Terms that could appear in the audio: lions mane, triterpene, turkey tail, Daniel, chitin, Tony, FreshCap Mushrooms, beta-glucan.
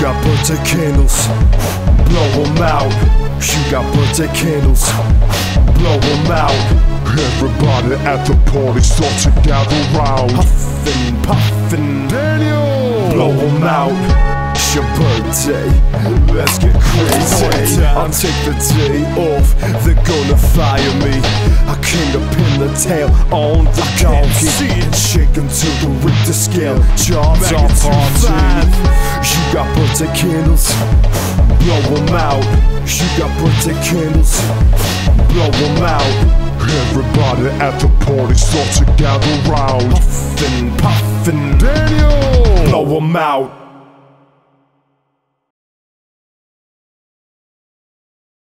got butter candles, blow them out. You got butter candles, blow them out. Everybody at the party start to gather round. Puffin', puffin', Daniel! Blow them out, it's your birthday, let's get crazy. I'll take the day off, they're gonna fire me. I came to pin the tail on the donkey. See it shaking to the Richter scale, jobs are party. You got butter candles, blow them out. You got butter candles, blow them out. Everybody at the party start to gather round. Puffin', puffin', Daniel! Blow 'em out.